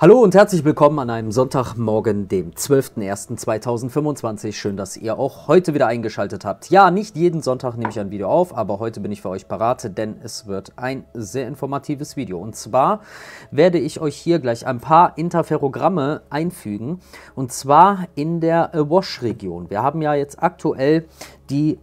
Hallo und herzlich willkommen an einem Sonntagmorgen, dem 12.01.2025. Schön, dass ihr auch heute wieder eingeschaltet habt. Ja, nicht jeden Sonntag nehme ich ein Video auf, aber heute bin ich für euch parat, denn es wird ein sehr informatives Video. Und zwar werde ich euch hier gleich ein paar Interferogramme einfügen, und zwar in der Awash-Region. Wir haben ja jetzt aktuell die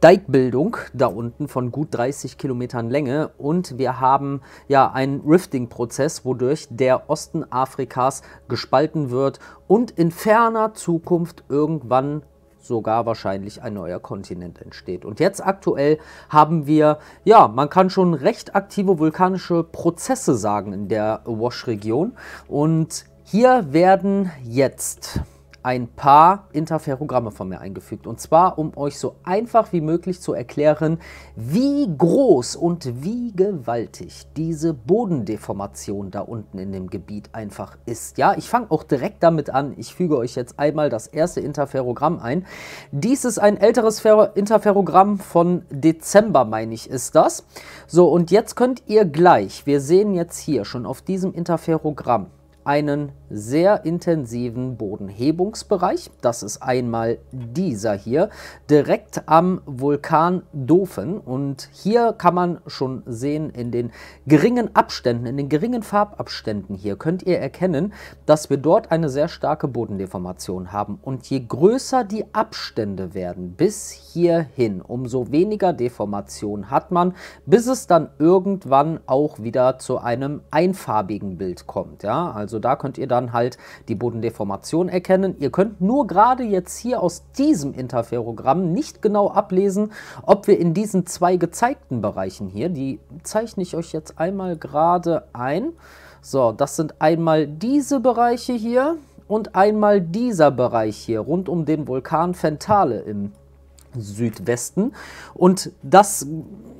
Deichbildung da unten von gut 30 Kilometern Länge, und wir haben ja einen Rifting-Prozess, wodurch der Osten Afrikas gespalten wird und in ferner Zukunft irgendwann sogar wahrscheinlich ein neuer Kontinent entsteht. Und jetzt aktuell haben wir, ja, man kann schon recht aktive vulkanische Prozesse sagen in der Awash-Region, und hier werden jetzt ein paar Interferogramme von mir eingefügt. Und zwar, um euch so einfach wie möglich zu erklären, wie groß und wie gewaltig diese Bodendeformation da unten in dem Gebiet einfach ist. Ja, ich fange auch direkt damit an. Ich füge euch jetzt einmal das erste Interferogramm ein. Dies ist ein älteres Interferogramm von Dezember, meine ich, ist das. So, und jetzt könnt ihr gleich, wir sehen jetzt hier schon auf diesem Interferogramm, einen sehr intensiven Bodenhebungsbereich. Das ist einmal dieser hier, direkt am Vulkan Dofen. Und hier kann man schon sehen, in den geringen Abständen, in den geringen Farbabständen hier, könnt ihr erkennen, dass wir dort eine sehr starke Bodendeformation haben. Und je größer die Abstände werden bis hierhin, umso weniger Deformation hat man, bis es dann irgendwann auch wieder zu einem einfarbigen Bild kommt. Ja, also da könnt ihr dann halt die Bodendeformation erkennen. Ihr könnt nur gerade jetzt hier aus diesem Interferogramm nicht genau ablesen, ob wir in diesen zwei gezeigten Bereichen hier, die zeichne ich euch jetzt einmal gerade ein. So, das sind einmal diese Bereiche hier und einmal dieser Bereich hier rund um den Vulkan Fentale im Südwesten. Und das,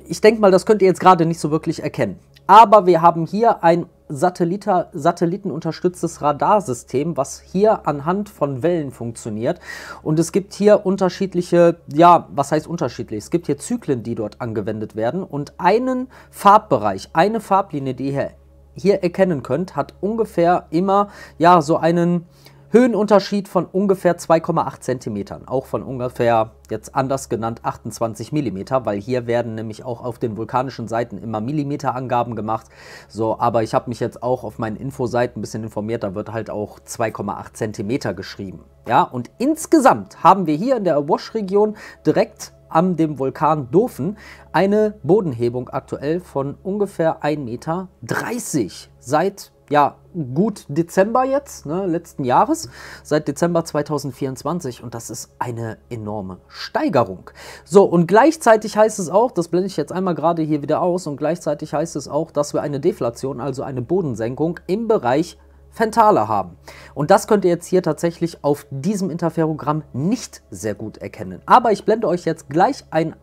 ich denke mal, das könnt ihr jetzt gerade nicht so wirklich erkennen. Aber wir haben hier ein satellitenunterstütztes Radarsystem, was hier anhand von Wellen funktioniert. Und es gibt hier unterschiedliche, ja, was heißt unterschiedlich? Es gibt hier Zyklen, die dort angewendet werden. Und einen Farbbereich, eine Farblinie, die ihr hier erkennen könnt, hat ungefähr immer, ja, so einen Höhenunterschied von ungefähr 2,8 Zentimetern, auch von ungefähr, jetzt anders genannt, 28 Millimeter, weil hier werden nämlich auch auf den vulkanischen Seiten immer Millimeterangaben gemacht. So, aber ich habe mich jetzt auch auf meinen Infoseiten ein bisschen informiert, da wird halt auch 2,8 Zentimeter geschrieben. Ja, und insgesamt haben wir hier in der Awash-Region direkt an dem Vulkan Dofen eine Bodenhebung aktuell von ungefähr 1,30 Meter seit, ja, gut Dezember jetzt, ne, letzten Jahres, seit Dezember 2024, und das ist eine enorme Steigerung. So, und gleichzeitig heißt es auch, das blende ich jetzt einmal gerade hier wieder aus, und gleichzeitig heißt es auch, dass wir eine Deflation, also eine Bodensenkung im Bereich Fentale haben. Und das könnt ihr jetzt hier tatsächlich auf diesem Interferogramm nicht sehr gut erkennen. Aber ich blende euch jetzt gleich eine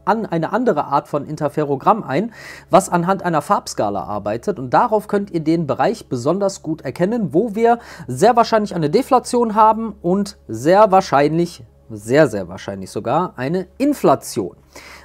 andere Art von Interferogramm ein, was anhand einer Farbskala arbeitet. Und darauf könnt ihr den Bereich besonders gut erkennen, wo wir sehr wahrscheinlich eine Deflation haben und sehr wahrscheinlich, sehr, sehr wahrscheinlich sogar eine Inflation.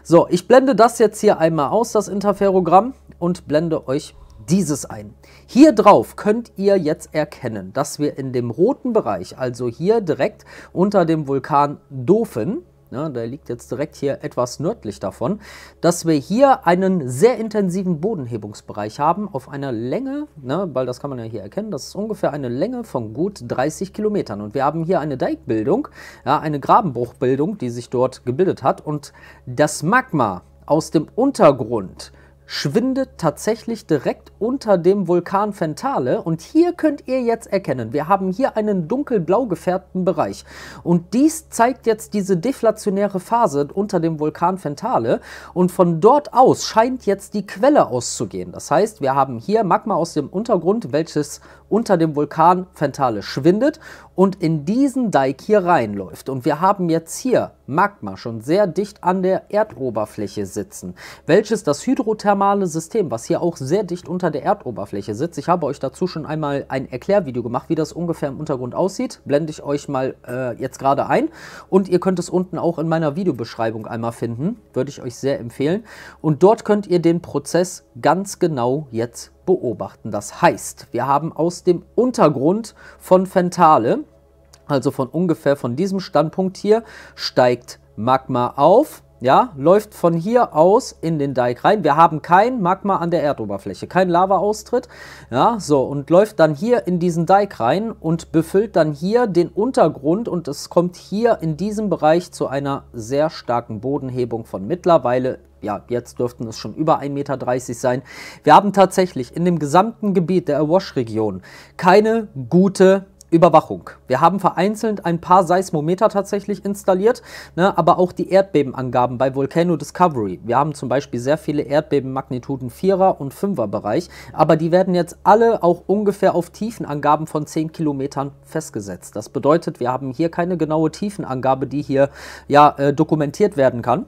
So, ich blende das jetzt hier einmal aus, das Interferogramm, und blende euch dieses ein. Hier drauf könnt ihr jetzt erkennen, dass wir in dem roten Bereich, also hier direkt unter dem Vulkan Dofen, ja, der liegt jetzt direkt hier etwas nördlich davon, dass wir hier einen sehr intensiven Bodenhebungsbereich haben auf einer Länge, ne, weil das kann man ja hier erkennen, das ist ungefähr eine Länge von gut 30 Kilometern. Und wir haben hier eine Deichbildung, ja, eine Grabenbruchbildung, die sich dort gebildet hat, und das Magma aus dem Untergrund schwindet tatsächlich direkt unter dem Vulkan Fentale, und hier könnt ihr jetzt erkennen, wir haben hier einen dunkelblau gefärbten Bereich, und dies zeigt jetzt diese deflationäre Phase unter dem Vulkan Fentale, und von dort aus scheint jetzt die Quelle auszugehen. Das heißt, wir haben hier Magma aus dem Untergrund, welches unter dem Vulkan Fentale schwindet und in diesen Deich hier reinläuft, und wir haben jetzt hier Magma schon sehr dicht an der Erdoberfläche sitzen, welches das hydrothermale System, was hier auch sehr dicht unter der Erdoberfläche sitzt. Ich habe euch dazu schon einmal ein Erklärvideo gemacht, wie das ungefähr im Untergrund aussieht. Blende ich euch mal jetzt gerade ein, und ihr könnt es unten auch in meiner Videobeschreibung einmal finden. Würde ich euch sehr empfehlen. Und dort könnt ihr den Prozess ganz genau jetzt beobachten. Das heißt, wir haben aus dem Untergrund von Fentale, also von ungefähr von diesem Standpunkt hier, steigt Magma auf, ja, läuft von hier aus in den Deich rein. Wir haben kein Magma an der Erdoberfläche, kein Lavaaustritt, ja, so, und läuft dann hier in diesen Deich rein und befüllt dann hier den Untergrund, und es kommt hier in diesem Bereich zu einer sehr starken Bodenhebung von mittlerweile, ja, jetzt dürften es schon über 1,30 Meter sein. Wir haben tatsächlich in dem gesamten Gebiet der Awash-Region keine gute Überwachung. Wir haben vereinzelt ein paar Seismometer tatsächlich installiert, ne, aber auch die Erdbebenangaben bei Volcano Discovery. Wir haben zum Beispiel sehr viele Erdbeben Magnituden 4er und 5er Bereich, aber die werden jetzt alle auch ungefähr auf Tiefenangaben von 10 Kilometern festgesetzt. Das bedeutet, wir haben hier keine genaue Tiefenangabe, die hier ja dokumentiert werden kann.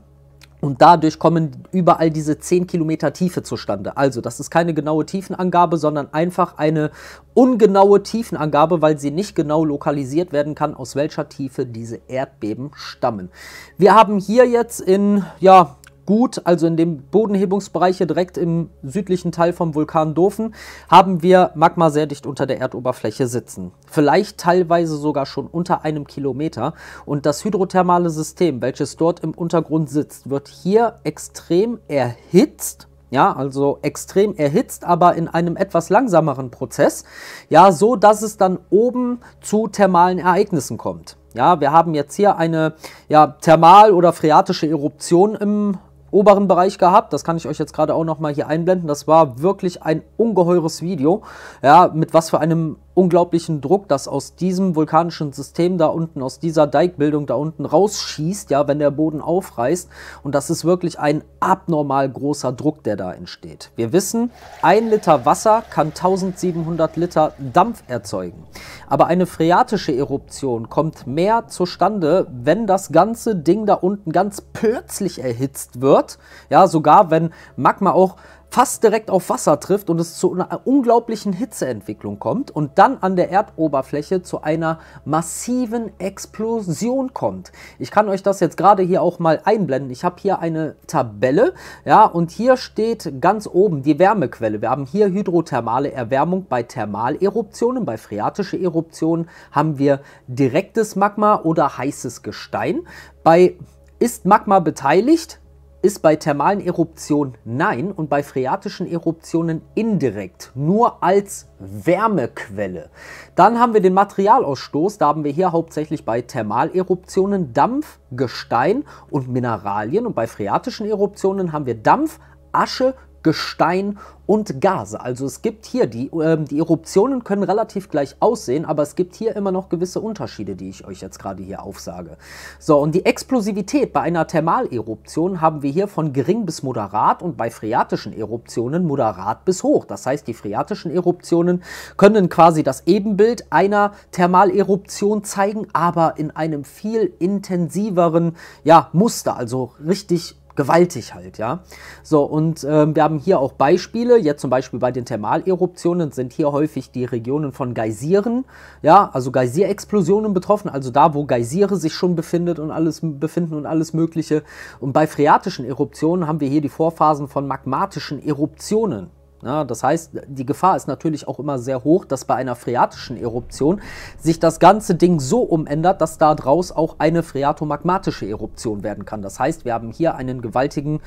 Und dadurch kommen überall diese 10 Kilometer Tiefe zustande. Also das ist keine genaue Tiefenangabe, sondern einfach eine ungenaue Tiefenangabe, weil sie nicht genau lokalisiert werden kann, aus welcher Tiefe diese Erdbeben stammen. Wir haben hier jetzt in, ja, gut, also in dem Bodenhebungsbereich hier direkt im südlichen Teil vom Vulkan Dofen, haben wir Magma sehr dicht unter der Erdoberfläche sitzen. Vielleicht teilweise sogar schon unter einem Kilometer. Und das hydrothermale System, welches dort im Untergrund sitzt, wird hier extrem erhitzt. Ja, also extrem erhitzt, aber in einem etwas langsameren Prozess. Ja, so dass es dann oben zu thermalen Ereignissen kommt. Ja, wir haben jetzt hier eine, ja, thermal- oder phreatische Eruption im oberen Bereich gehabt. Das kann ich euch jetzt gerade auch nochmal hier einblenden. Das war wirklich ein ungeheures Video, ja, mit was für einem unglaublichen Druck, das aus diesem vulkanischen System da unten, aus dieser Deichbildung da unten rausschießt, ja, wenn der Boden aufreißt. Und das ist wirklich ein abnormal großer Druck, der da entsteht. Wir wissen, 1 Liter Wasser kann 1700 Liter Dampf erzeugen. Aber eine phreatische Eruption kommt mehr zustande, wenn das ganze Ding da unten ganz plötzlich erhitzt wird. Ja, sogar wenn Magma auch fast direkt auf Wasser trifft und es zu einer unglaublichen Hitzeentwicklung kommt und dann an der Erdoberfläche zu einer massiven Explosion kommt. Ich kann euch das jetzt gerade hier auch mal einblenden. Ich habe hier eine Tabelle, ja, und hier steht ganz oben die Wärmequelle. Wir haben hier hydrothermale Erwärmung bei Thermaleruptionen, bei phreatische Eruptionen haben wir direktes Magma oder heißes Gestein. Bei ist Magma beteiligt? Ist bei thermalen Eruptionen nein und bei phreatischen Eruptionen indirekt, nur als Wärmequelle. Dann haben wir den Materialausstoß, da haben wir hier hauptsächlich bei Thermaleruptionen Dampf, Gestein und Mineralien, und bei phreatischen Eruptionen haben wir Dampf, Asche, Gestein und Gase. Also es gibt hier, die Eruptionen können relativ gleich aussehen, aber es gibt hier immer noch gewisse Unterschiede, die ich euch jetzt gerade hier aufsage. So, und die Explosivität bei einer Thermaleruption haben wir hier von gering bis moderat und bei phreatischen Eruptionen moderat bis hoch. Das heißt, die phreatischen Eruptionen können quasi das Ebenbild einer Thermaleruption zeigen, aber in einem viel intensiveren, ja, Muster, also richtig gewaltig halt, ja. So, und wir haben hier auch Beispiele, jetzt zum Beispiel bei den Thermaleruptionen sind hier häufig die Regionen von Geysiren, ja, also Geysirexplosionen betroffen, also da, wo Geysire sich schon befinden und alles Mögliche. Und bei phreatischen Eruptionen haben wir hier die Vorphasen von magmatischen Eruptionen. Ja, das heißt, die Gefahr ist natürlich auch immer sehr hoch, dass bei einer phreatischen Eruption sich das ganze Ding so umändert, dass daraus auch eine phreatomagmatische Eruption werden kann. Das heißt, wir haben hier einen gewaltigen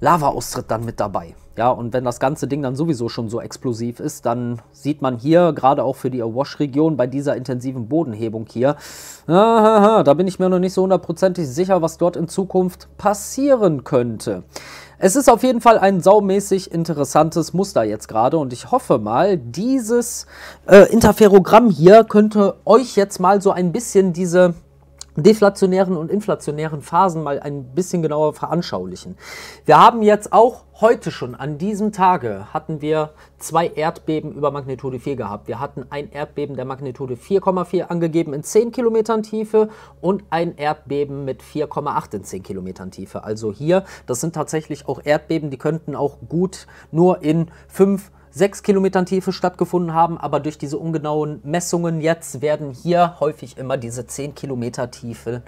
Lavaaustritt dann mit dabei. Ja, und wenn das ganze Ding dann sowieso schon so explosiv ist, dann sieht man hier, gerade auch für die Awash-Region, bei dieser intensiven Bodenhebung hier, da bin ich mir noch nicht so hundertprozentig sicher, was dort in Zukunft passieren könnte. Es ist auf jeden Fall ein saumäßig interessantes Muster jetzt gerade, und ich hoffe mal, dieses Interferogramm hier könnte euch jetzt mal so ein bisschen diese deflationären und inflationären Phasen mal ein bisschen genauer veranschaulichen. Wir haben jetzt auch heute schon an diesem Tage hatten wir 2 Erdbeben über Magnitude 4 gehabt. Wir hatten ein Erdbeben der Magnitude 4,4 angegeben in 10 Kilometern Tiefe und ein Erdbeben mit 4,8 in 10 Kilometern Tiefe. Also hier, das sind tatsächlich auch Erdbeben, die könnten auch gut nur in 5, 6 Kilometern Tiefe stattgefunden haben, aber durch diese ungenauen Messungen jetzt werden hier häufig immer diese 10 Kilometer Tiefe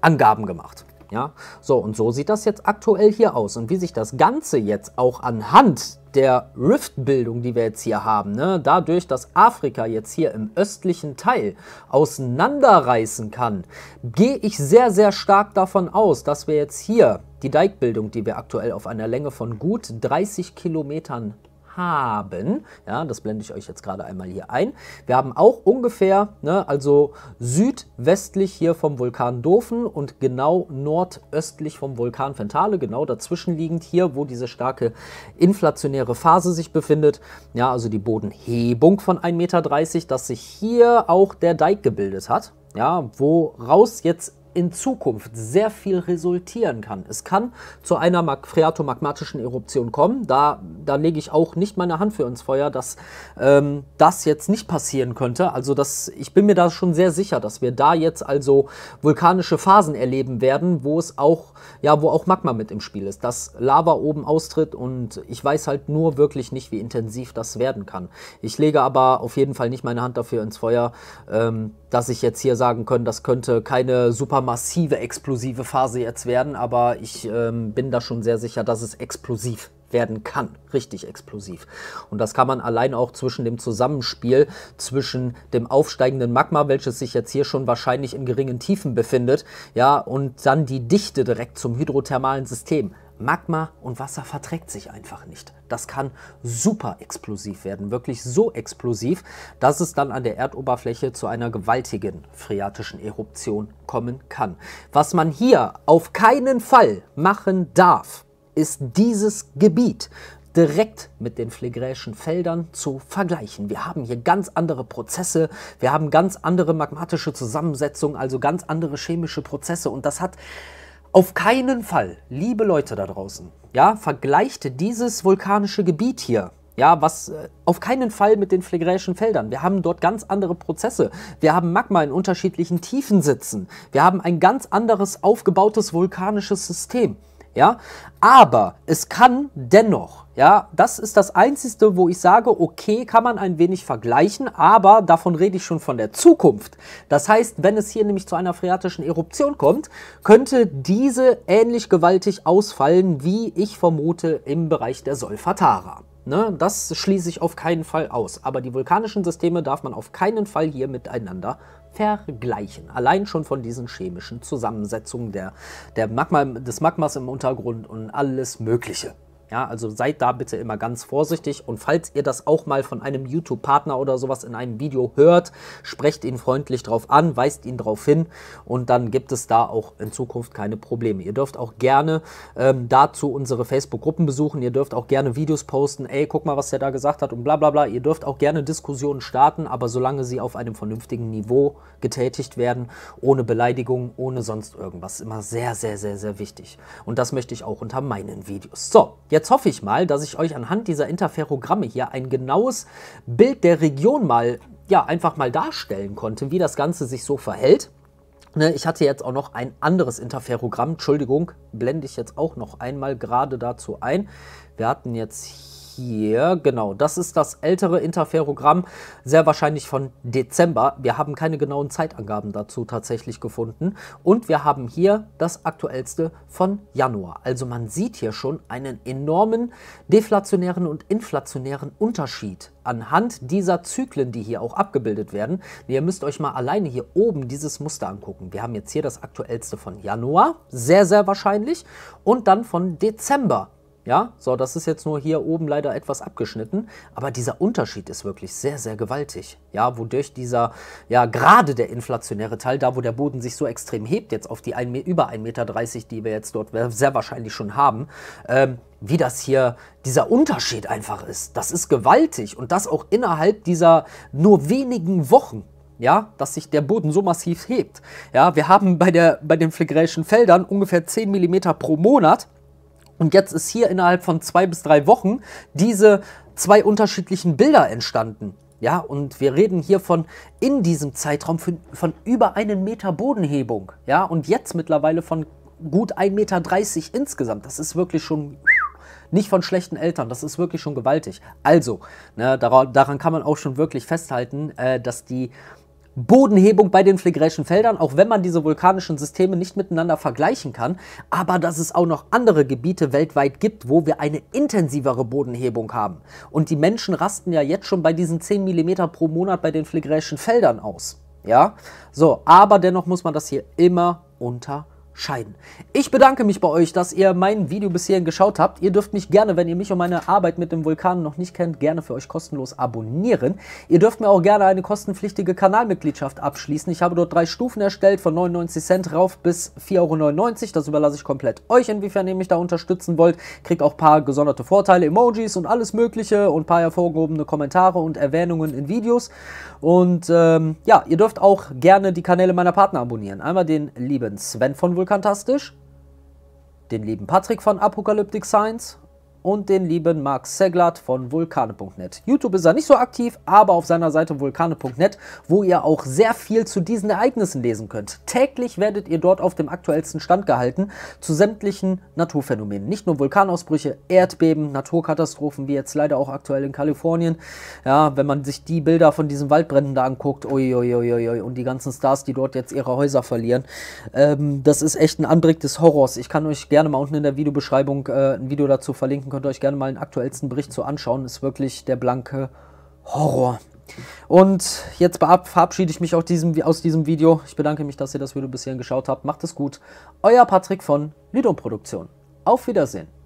Angaben gemacht. Ja? So, und so sieht das jetzt aktuell hier aus. Und wie sich das Ganze jetzt auch anhand der Riftbildung, die wir jetzt hier haben, ne, dadurch, dass Afrika jetzt hier im östlichen Teil auseinanderreißen kann, gehe ich sehr, sehr stark davon aus, dass wir jetzt hier die Deichbildung, die wir aktuell auf einer Länge von gut 30 Kilometern haben, ja, das blende ich euch jetzt gerade einmal hier ein. Wir haben auch ungefähr, ne, also südwestlich hier vom Vulkan Dofen und genau nordöstlich vom Vulkan Fentale, genau dazwischen liegend hier, wo diese starke inflationäre Phase sich befindet, ja, also die Bodenhebung von 1,30 Meter, dass sich hier auch der Deich gebildet hat, ja, woraus jetzt in Zukunft sehr viel resultieren kann. Es kann zu einer phreatomagmatischen Eruption kommen. Da lege ich auch nicht meine Hand für ins Feuer, dass das jetzt nicht passieren könnte. Also ich bin mir da schon sehr sicher, dass wir da jetzt also vulkanische Phasen erleben werden, wo es auch, ja, wo auch Magma mit im Spiel ist, dass Lava oben austritt, und ich weiß halt nur wirklich nicht, wie intensiv das werden kann. Ich lege aber auf jeden Fall nicht meine Hand dafür ins Feuer, dass ich jetzt hier sagen kann, das könnte keine supermassive, explosive Phase jetzt werden, aber ich bin da schon sehr sicher, dass es explosiv werden kann, richtig explosiv. Und das kann man allein auch zwischen dem Zusammenspiel, zwischen dem aufsteigenden Magma, welches sich jetzt hier schon wahrscheinlich in geringen Tiefen befindet, ja, und dann die Dichte direkt zum hydrothermalen System. Magma und Wasser verträgt sich einfach nicht. Das kann super explosiv werden, wirklich so explosiv, dass es dann an der Erdoberfläche zu einer gewaltigen phreatischen Eruption kommen kann. Was man hier auf keinen Fall machen darf, ist dieses Gebiet direkt mit den phlegräischen Feldern zu vergleichen. Wir haben hier ganz andere Prozesse, wir haben ganz andere magmatische Zusammensetzungen, also ganz andere chemische Prozesse, und das hat auf keinen Fall, liebe Leute da draußen, ja, vergleicht dieses vulkanische Gebiet hier, ja, was auf keinen Fall mit den phlegräischen Feldern. Wir haben dort ganz andere Prozesse. Wir haben Magma in unterschiedlichen Tiefen sitzen. Wir haben ein ganz anderes aufgebautes vulkanisches System. Ja, aber es kann dennoch, ja, das ist das Einzige, wo ich sage, okay, kann man ein wenig vergleichen, aber davon rede ich schon von der Zukunft. Das heißt, wenn es hier nämlich zu einer phreatischen Eruption kommt, könnte diese ähnlich gewaltig ausfallen, wie ich vermute, im Bereich der Solfatara. Ne, das schließe ich auf keinen Fall aus. Aber die vulkanischen Systeme darf man auf keinen Fall hier miteinander vergleichen. Allein schon von diesen chemischen Zusammensetzungen des Magmas im Untergrund und alles Mögliche. Ja, also seid da bitte immer ganz vorsichtig, und falls ihr das auch mal von einem YouTube-Partner oder sowas in einem Video hört, sprecht ihn freundlich drauf an, weist ihn drauf hin, und dann gibt es da auch in Zukunft keine Probleme. Ihr dürft auch gerne dazu unsere Facebook-Gruppen besuchen, ihr dürft auch gerne Videos posten, ey, guck mal, was der da gesagt hat und bla bla bla. Ihr dürft auch gerne Diskussionen starten, aber solange sie auf einem vernünftigen Niveau getätigt werden, ohne Beleidigung, ohne sonst irgendwas, immer sehr, sehr, sehr, sehr wichtig. Und das möchte ich auch unter meinen Videos. So, jetzt hoffe ich mal, dass ich euch anhand dieser Interferogramme hier ein genaues Bild der Region mal, ja, einfach mal darstellen konnte, wie das Ganze sich so verhält. Ne, ich hatte jetzt auch noch ein anderes Interferogramm, Entschuldigung, blende ich jetzt auch noch einmal gerade dazu ein. Wir hatten jetzt hier, genau, das ist das ältere Interferogramm, sehr wahrscheinlich von Dezember. Wir haben keine genauen Zeitangaben dazu tatsächlich gefunden. Und wir haben hier das aktuellste von Januar. Also man sieht hier schon einen enormen deflationären und inflationären Unterschied anhand dieser Zyklen, die hier auch abgebildet werden. Ihr müsst euch mal alleine hier oben dieses Muster angucken. Wir haben jetzt hier das aktuellste von Januar, sehr, sehr wahrscheinlich, und dann von Dezember. Ja, so, das ist jetzt nur hier oben leider etwas abgeschnitten, aber dieser Unterschied ist wirklich sehr, sehr gewaltig. Ja, wodurch dieser, ja, gerade der inflationäre Teil, da wo der Boden sich so extrem hebt, jetzt auf die über 1,30 Meter, die wir jetzt dort sehr wahrscheinlich schon haben, wie das hier, dieser Unterschied einfach ist. Das ist gewaltig, und das auch innerhalb dieser nur wenigen Wochen. Ja, dass sich der Boden so massiv hebt. Ja, wir haben bei den phlegräischen Feldern ungefähr 10 mm pro Monat. Und jetzt ist hier innerhalb von 2 bis 3 Wochen diese 2 unterschiedlichen Bilder entstanden. Ja, und wir reden hier von in diesem Zeitraum von über 1 Meter Bodenhebung. Ja, und jetzt mittlerweile von gut 1,30 Meter insgesamt. Das ist wirklich schon nicht von schlechten Eltern, das ist wirklich schon gewaltig. Also, ne, daran kann man auch schon wirklich festhalten, dass die Bodenhebung bei den phlegräischen Feldern, auch wenn man diese vulkanischen Systeme nicht miteinander vergleichen kann, aber dass es auch noch andere Gebiete weltweit gibt, wo wir eine intensivere Bodenhebung haben. Und die Menschen rasten ja jetzt schon bei diesen 10 mm pro Monat bei den phlegräischen Feldern aus. Ja, so, aber dennoch muss man das hier immer unterscheiden. Ich bedanke mich bei euch, dass ihr mein Video bis hierhin geschaut habt. Ihr dürft mich gerne, wenn ihr mich und meine Arbeit mit dem Vulkan noch nicht kennt, gerne für euch kostenlos abonnieren. Ihr dürft mir auch gerne eine kostenpflichtige Kanalmitgliedschaft abschließen. Ich habe dort 3 Stufen erstellt, von 99 Cent rauf bis 4,99 €. Das überlasse ich komplett euch, inwiefern ihr mich da unterstützen wollt. Kriegt auch ein paar gesonderte Vorteile, Emojis und alles Mögliche und ein paar hervorgehobene Kommentare und Erwähnungen in Videos. Und ja, ihr dürft auch gerne die Kanäle meiner Partner abonnieren. Einmal den lieben Sven von Vulkan Fantastisch, den lieben Patrick von Apocalyptic Science und den lieben Marc Szeglat von vulkane.net. YouTube ist er nicht so aktiv, aber auf seiner Seite vulkane.net, wo ihr auch sehr viel zu diesen Ereignissen lesen könnt. Täglich werdet ihr dort auf dem aktuellsten Stand gehalten zu sämtlichen Naturphänomenen. Nicht nur Vulkanausbrüche, Erdbeben, Naturkatastrophen, wie jetzt leider auch aktuell in Kalifornien. Ja, wenn man sich die Bilder von diesen Waldbränden da anguckt, uiuiuiui, und die ganzen Stars, die dort jetzt ihre Häuser verlieren. Das ist echt ein Anblick des Horrors. Ich kann euch gerne mal unten in der Videobeschreibung ein Video dazu verlinken, könnt euch gerne mal den aktuellsten Bericht so anschauen, ist wirklich der blanke Horror. Und jetzt verabschiede ich mich auch aus diesem Video. Ich bedanke mich, dass ihr das Video bis hierhin geschaut habt. Macht es gut. Euer Patrick von LYDOM Produktion. Auf Wiedersehen.